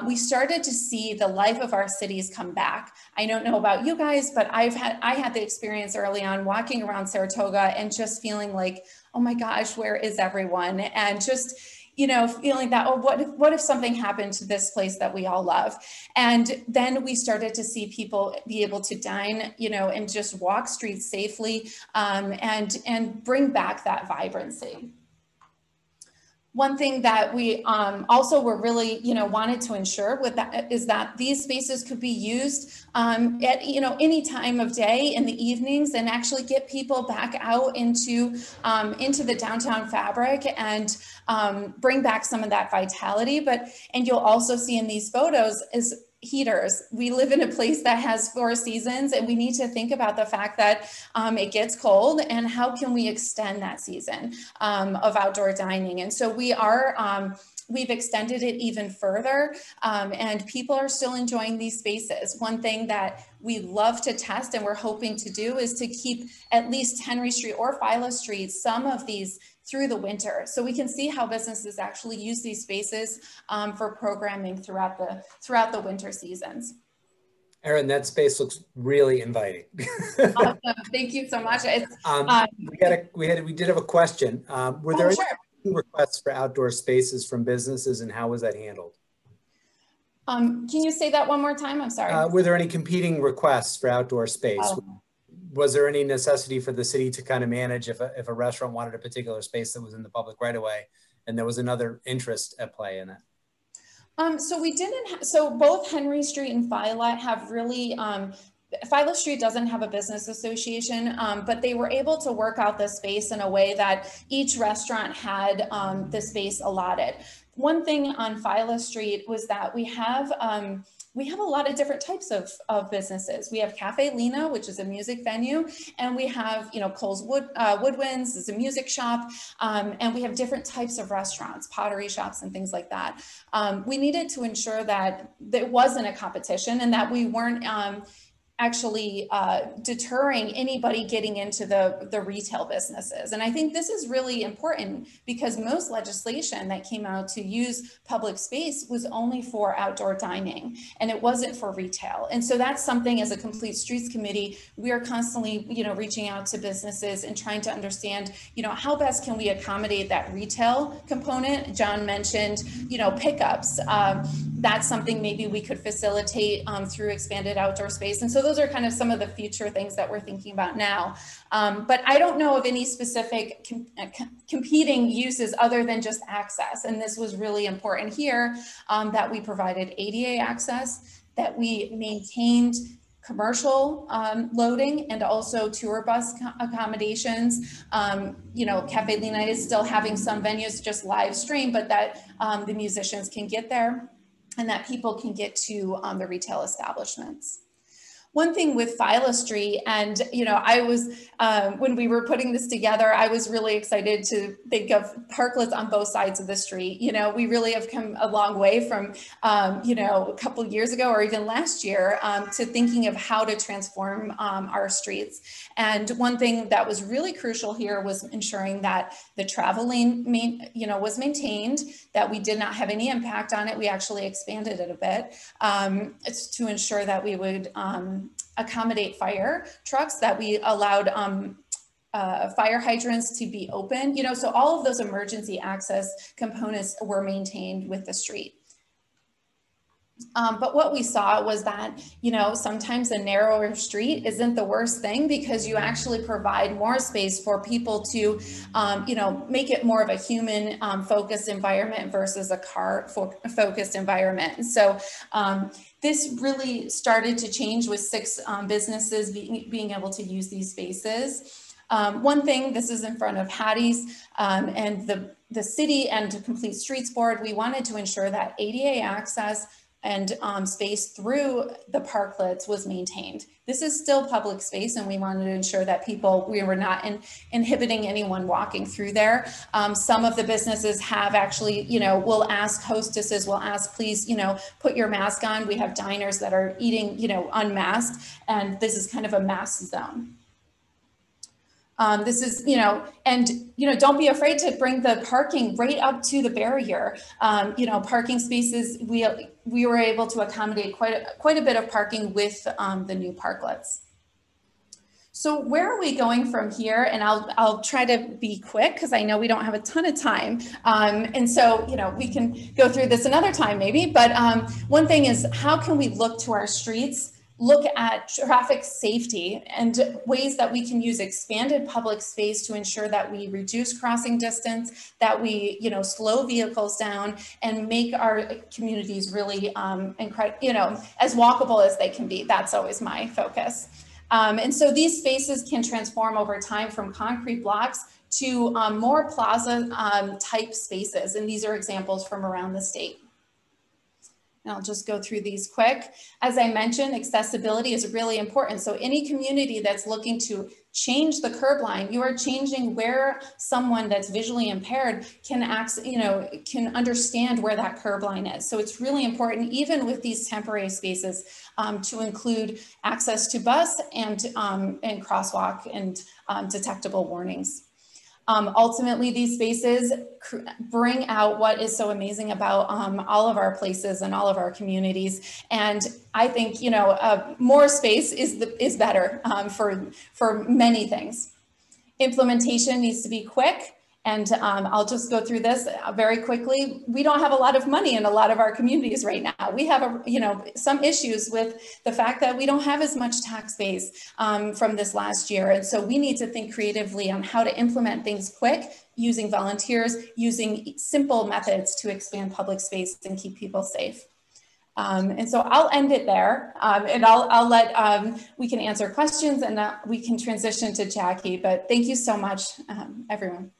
we started to see the life of our cities come back. I don't know about you guys, but I had the experience early on walking around Saratoga and just feeling like, oh my gosh, where is everyone? And just, feeling that, oh, what if something happened to this place that we all love? And then we started to see people be able to dine, and just walk streets safely and bring back that vibrancy. One thing that we also were really, wanted to ensure with that is that these spaces could be used at, any time of day in the evenings, and actually get people back out into the downtown fabric and bring back some of that vitality. And you'll also see in these photos is heaters. We live in a place that has four seasons, and we need to think about the fact that it gets cold, and how can we extend that season of outdoor dining. And so we are, we've extended it even further, and people are still enjoying these spaces. One thing that we love to test and we're hoping to do is to keep at least Henry Street or Phila Street, some of these through the winter, so we can see how businesses actually use these spaces for programming throughout the winter seasons. Erin, that space looks really inviting. Awesome. Thank you so much. We did have a question. Were there any requests for outdoor spaces from businesses, and how was that handled? Can you say that one more time? I'm sorry. Were there any competing requests for outdoor space? Oh. Was there any necessity for the city to kind of manage if a restaurant wanted a particular space that was in the public right away, and there was another interest at play in it? So we didn't. So both Henry Street and Phila have really. Phila Street doesn't have a business association, but they were able to work out the space in a way that each restaurant had the space allotted. One thing on Phila Street was that we have a lot of different types of businesses. We have Kafka Lena, which is a music venue, and we have Kohl's Woodwinds is a music shop, and we have different types of restaurants, pottery shops, and things like that. We needed to ensure that there wasn't a competition, and that we weren't actually deterring anybody getting into the retail businesses. And I think this is really important, because most legislation that came out to use public space was only for outdoor dining, and it wasn't for retail. And so that's something, as a Complete Streets Committee, we are constantly reaching out to businesses and trying to understand how best can we accommodate that retail component. John mentioned pickups. That's something maybe we could facilitate through expanded outdoor space. And so those are kind of some of the future things that we're thinking about now. But I don't know of any specific competing uses other than just access. And this was really important here, that we provided ADA access, that we maintained commercial loading, and also tour bus accommodations. Cafe Lena is still having some venues just live stream, but that the musicians can get there, and that people can get to the retail establishments. One thing with Phila Street, and I was when we were putting this together, I was really excited to think of parklets on both sides of the street. We really have come a long way from a couple years ago, or even last year, to thinking of how to transform our streets. And one thing that was really crucial here was ensuring that the travel lane was maintained, that we did not have any impact on it. We actually expanded it a bit to ensure that we would accommodate fire trucks, that we allowed fire hydrants to be open, so all of those emergency access components were maintained with the street. But what we saw was that, sometimes a narrower street isn't the worst thing, because you actually provide more space for people to, make it more of a human focused environment versus a car focused environment. So this really started to change with six businesses being able to use these spaces. One thing, this is in front of Hattie's, and the city and Complete Streets Board, we wanted to ensure that ADA access and space through the parklets was maintained. This is still public space, and we wanted to ensure that we were not inhibiting anyone walking through there. Some of the businesses have actually, will ask hostesses, will ask, please, put your mask on. We have diners that are eating, unmasked, and this is kind of a mask zone. This is, don't be afraid to bring the parking right up to the barrier. Parking spaces, we were able to accommodate quite a bit of parking with the new parklets. So where are we going from here? And I'll try to be quick, because I know we don't have a ton of time. And so, we can go through this another time maybe, but one thing is, how can we look to our streets look at traffic safety and ways that we can use expanded public space to ensure that we reduce crossing distance, that we, you know, slow vehicles down and make our communities really, you know, as walkable as they can be. That's always my focus. And so these spaces can transform over time from concrete blocks to more plaza type spaces. And these are examples from around the state. And I'll just go through these quick. As I mentioned, accessibility is really important. So any community that's looking to change the curb line, you are changing where someone that's visually impaired can can understand where that curb line is. So it's really important, even with these temporary spaces, to include access to bus and crosswalk and detectable warnings. Ultimately, these spaces bring out what is so amazing about all of our places and all of our communities. And I think, you know, more space is better for many things. Implementation needs to be quick. And I'll just go through this very quickly. We don't have a lot of money in a lot of our communities right now. We have, some issues with the fact that we don't have as much tax base from this last year. And so we need to think creatively on how to implement things quick, using volunteers, using simple methods to expand public space and keep people safe. And so I'll end it there, and I'll let, we can answer questions and we can transition to Jackie, but thank you so much, everyone.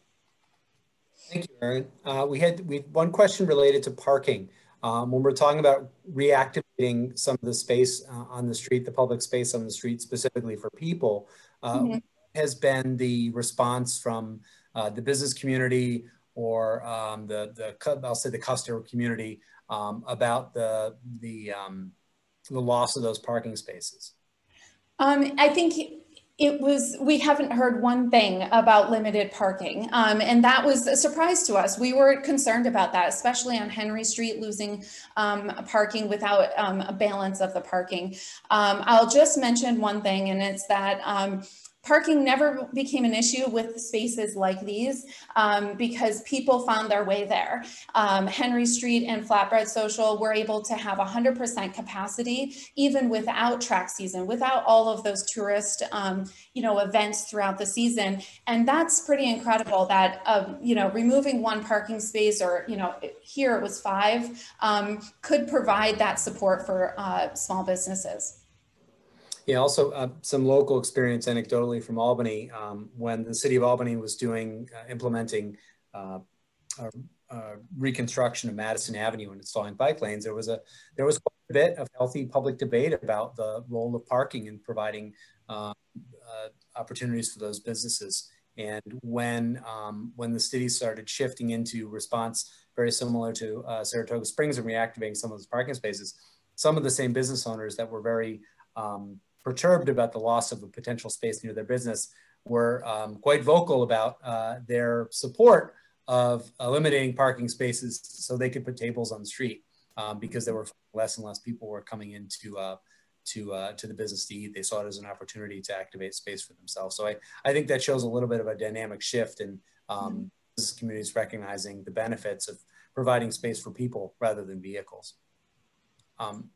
Thank you, Erin. We had one question related to parking. When we're talking about reactivating some of the space on the street, the public space on the street specifically for people, what has been the response from the business community or I'll say the customer community about the loss of those parking spaces? I think we haven't heard one thing about limited parking, and that was a surprise to us. We were concerned about that, especially on Henry Street, losing parking without a balance of the parking. I'll just mention one thing, and it's that parking never became an issue with spaces like these because people found their way there. Henry Street and Flatbread Social were able to have 100% capacity even without track season, without all of those tourist events throughout the season. And that's pretty incredible that, removing one parking space or, here it was 5, could provide that support for small businesses. Yeah, also some local experience anecdotally from Albany, when the city of Albany was implementing reconstruction of Madison Avenue and installing bike lanes, there was quite a bit of healthy public debate about the role of parking in providing opportunities for those businesses. And when the city started shifting into response very similar to Saratoga Springs and reactivating some of those parking spaces, some of the same business owners that were very perturbed about the loss of a potential space near their business were quite vocal about their support of eliminating parking spaces so they could put tables on the street, because there were less and less people were coming into to the business to eat. They saw it as an opportunity to activate space for themselves. So I think that shows a little bit of a dynamic shift in business communities recognizing the benefits of providing space for people rather than vehicles.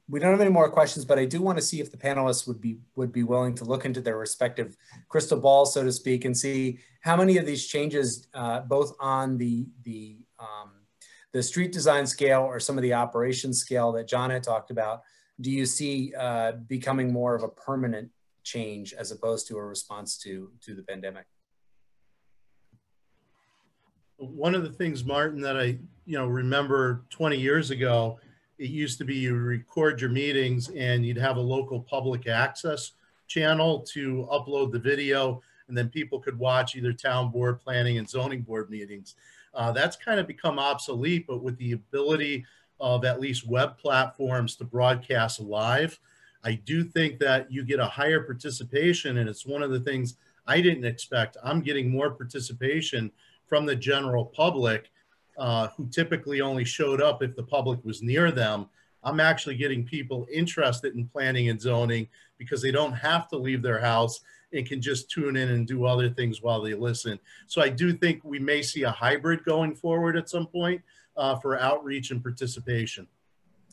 We don't have any more questions, but I do want to see if the panelists would be willing to look into their respective crystal balls, so to speak, and see how many of these changes, both on the street design scale or some of the operations scale that John had talked about, do you see becoming more of a permanent change as opposed to a response to the pandemic? One of the things, Martin, that I remember 20 years ago. It used to be you record your meetings and you'd have a local public access channel to upload the video, and then people could watch either town board, planning and zoning board meetings. That's kind of become obsolete, but with the ability of at least web platforms to broadcast live, I do think that you get a higher participation, and it's one of the things I didn't expect. I'm getting more participation from the general public, who typically only showed up if the public was near them. I'm actually getting people interested in planning and zoning because they don't have to leave their house and can just tune in and do other things while they listen. So I do think we may see a hybrid going forward at some point for outreach and participation.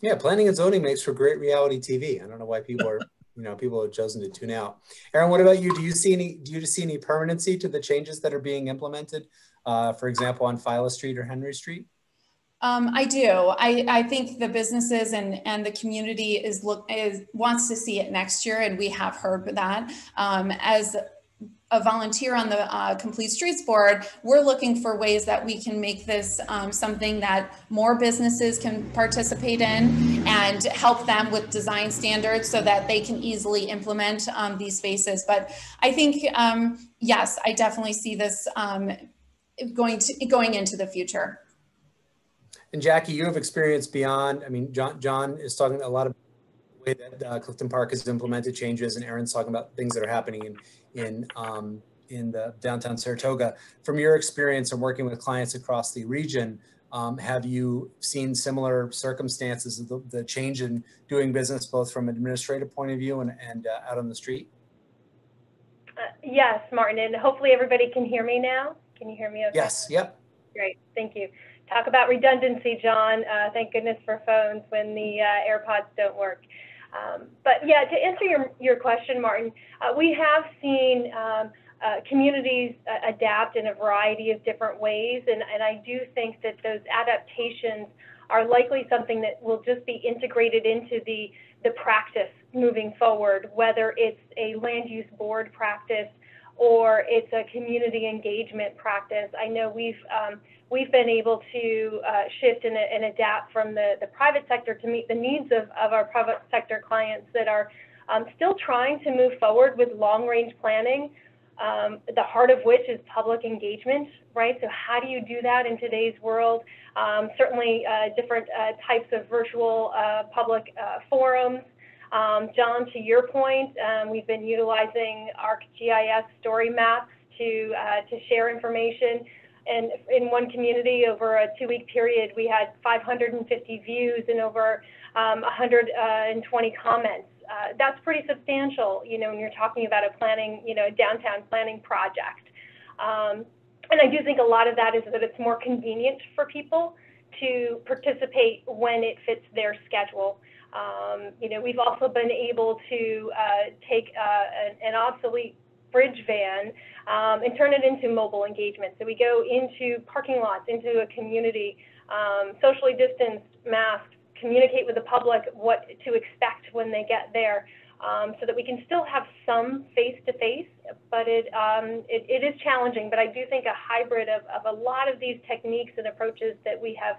Yeah, planning and zoning makes for great reality TV. I don't know why people are you know, people have chosen to tune out. Erin, what about you? Do you see any permanency to the changes that are being implemented, for example, on Phila Street or Henry Street? I do. I think the businesses and the community wants to see it next year, and we have heard that. As a volunteer on the Complete Streets Board, we're looking for ways that we can make this something that more businesses can participate in and help them with design standards so that they can easily implement these spaces. But I think, yes, I definitely see this going into the future. And Jackie, you have experience beyond, I mean, John is talking a lot about the way that Clifton Park has implemented changes, and Erin's talking about things that are happening in the downtown Saratoga. From your experience and working with clients across the region, have you seen similar circumstances of the change in doing business, both from an administrative point of view and out on the street? Yes, Martin, and hopefully everybody can hear me now. Can you hear me okay? Yes, yep. Great, thank you. Talk about redundancy, John. Thank goodness for phones when the AirPods don't work. But yeah, to answer your question, Martin, we have seen communities adapt in a variety of different ways, and I do think that those adaptations are likely something that will just be integrated into the practice moving forward, whether it's a land use board practice or it's a community engagement practice. I know we've been able to shift and adapt from the private sector to meet the needs of our private sector clients that are still trying to move forward with long-range planning, the heart of which is public engagement, right? So how do you do that in today's world? Certainly different types of virtual public forums. John, to your point, we've been utilizing ArcGIS story maps to share information. And in one community, over a 2-week period, we had 550 views and over 120 comments. That's pretty substantial, you know, when you're talking about a planning, you know, downtown planning project. And I do think a lot of that is that it's more convenient for people to participate when it fits their schedule. You know, we've also been able to take an obsolete bridge van and turn it into mobile engagement. So we go into parking lots, into a community, socially distanced, masked, communicate with the public what to expect when they get there, so that we can still have some face-to-face, but it is challenging. But I do think a hybrid of a lot of these techniques and approaches that we have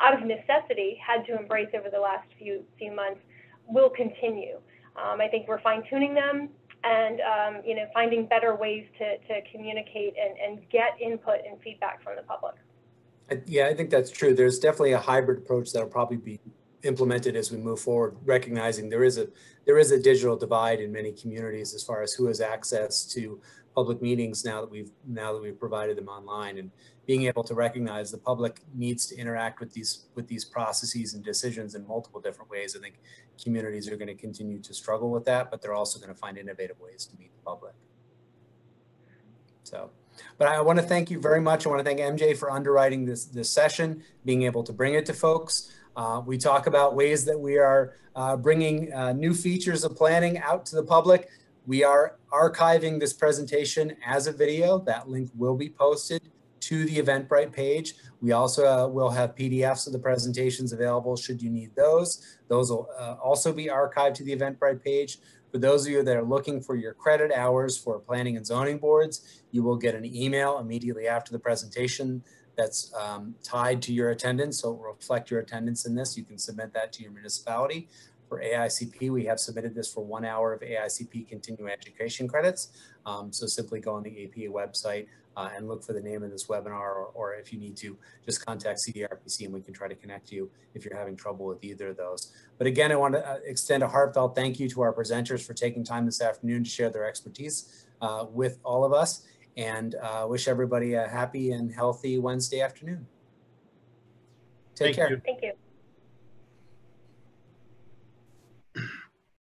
out of necessity had to embrace over the last few months will continue. I think we're fine-tuning them, and you know, finding better ways to communicate and get input and feedback from the public. Yeah, I think that's true. There's definitely a hybrid approach that'll probably be implemented as we move forward, recognizing there is a digital divide in many communities as far as who has access to public meetings now that we've provided them online, and being able to recognize the public needs to interact with these processes and decisions in multiple different ways. I think communities are going to continue to struggle with that, but they're also going to find innovative ways to meet the public. So, but I want to thank you very much. I want to thank MJ for underwriting this session, being able to bring it to folks. We talk about ways that we are bringing new features of planning out to the public. We are archiving this presentation as a video. That link will be posted to the Eventbrite page. We also will have PDFs of the presentations available should you need those. Those will also be archived to the Eventbrite page. For those of you that are looking for your credit hours for planning and zoning boards, you will get an email immediately after the presentation that's tied to your attendance, so it will reflect your attendance in this. You can submit that to your municipality. For AICP, we have submitted this for 1 hour of AICP continuing education credits. So simply go on the APA website and look for the name of this webinar, or if you need to, just contact CDRPC and we can try to connect you if you're having trouble with either of those. But again, I want to extend a heartfelt thank you to our presenters for taking time this afternoon to share their expertise with all of us, and wish everybody a happy and healthy Wednesday afternoon. Take care. Thank you.